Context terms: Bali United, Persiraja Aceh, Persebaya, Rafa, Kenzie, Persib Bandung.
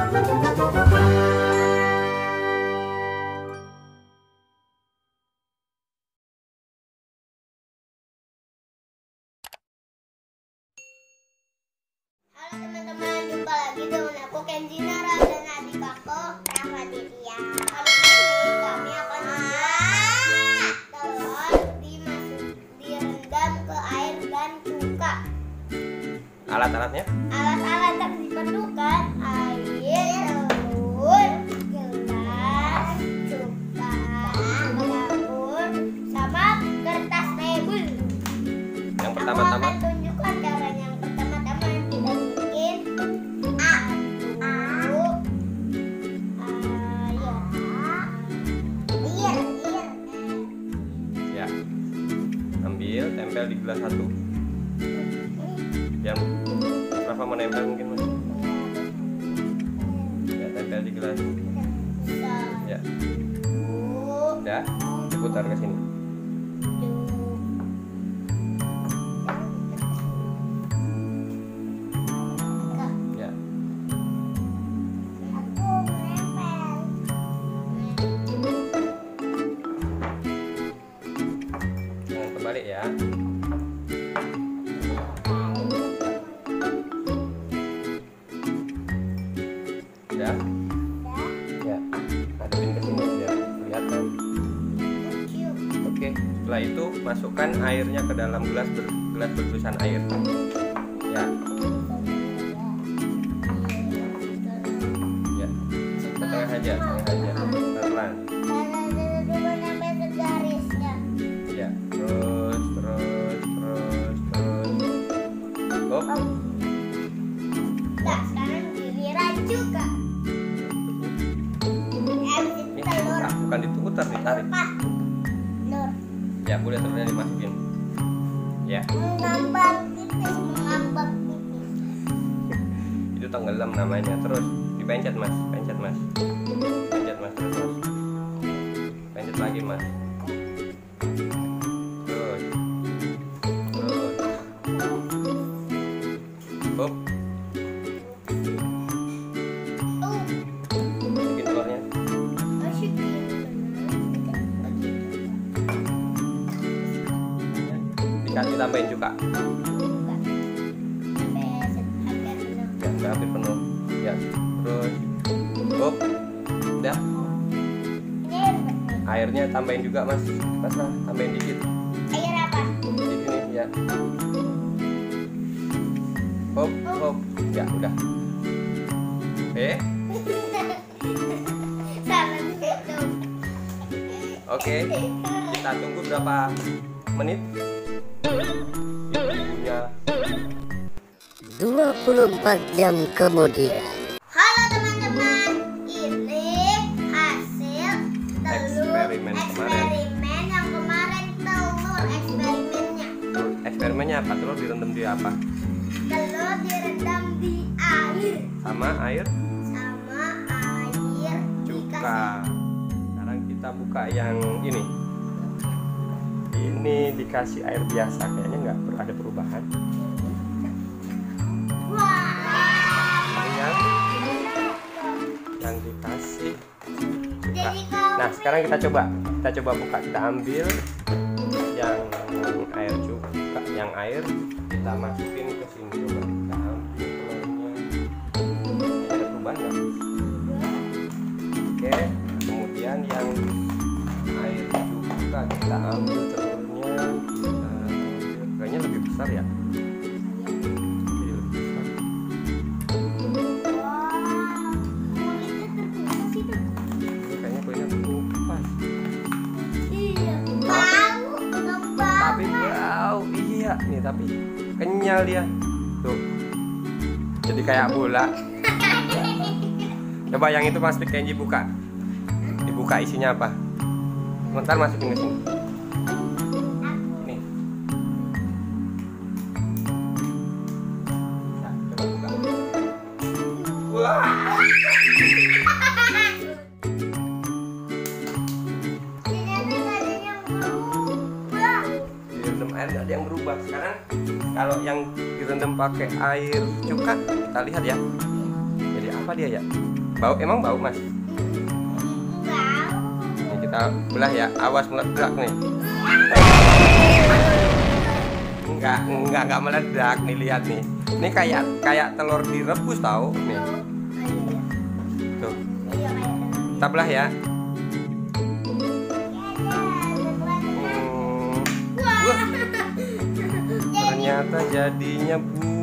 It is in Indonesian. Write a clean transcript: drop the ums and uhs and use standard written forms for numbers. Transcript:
Teman-teman, jumpa lagi dengan aku Kenzie Nara dan adik aku Rafa di dia. Kali ini kami akan telur direndam ke air dan cuka. Alat-alatnya? Alat-alat yang diperlukan air, telur, gelas, cuka, dapur, sama kertas label. Yang pertama-tama. Tempel di gelas satu. Yang Rafa mau nempel mungkin mas? Ya, tempel di gelas. Ya. Udah, diputar ke sini. Ya. Jangan terbalik ya. Ya, masukin ke sini biar kelihatan. Oke, setelah itu masukkan airnya ke dalam gelas bertusan air. Ya. Ya, setengah aja, pelan. Ya, terus. Cukup. Nah, sekarang giliran juga. Bukan diputar, ditarik. Ya, boleh telurnya dimasukin. Ya. Mengambang tipis. Itu tenggelam namanya. Terus dipencet mas, pencet mas terus. Pencet lagi mas. Terus. Cukup. Ditambahin juga. Hampir penuh. Ya, terus cukup. Udah. Airnya tambahin juga mas. Paslah, tambahin dikit. Air apa? Di sini ya. Hop. Ya udah. Oke. Kita tunggu berapa menit? 24 jam kemudian. Halo teman-teman, ini hasil telur eksperimen yang kemarin. Telur eksperimennya apa? Telur direndam di apa? Telur direndam di air. Sama air cuka. Sekarang kita buka yang ini. Ini dikasih air biasa, kayaknya nggak ada perubahan. Yang dikasih cuka. Nah, sekarang kita coba buka. Kita ambil yang air cuka, yang air kita masukin ke sini. Coba kita ambil telurnya. Ada perubahan nggak? Oke, kemudian yang air cuka kita ambil telurnya. Kayaknya lebih besar ya. Nih tapi kenyal dia tuh, jadi kayak bola. Coba yang itu pasti Kenzie buka. Dibuka isinya apa? Bentar, masukin ke sini. Nih. Nah, coba buka. Wah. Airnya ada yang berubah. Sekarang kalau yang direndam pakai air cuka, kita lihat ya. Jadi apa apa dia ya? Bau, emang bau mas? Ini kita belah ya, awas meledak nih. Enggak meledak nih, lihat nih. Ini kayak telur direbus tahu nih. Tuh. Kita belah ya. Ternyata jadinya bu.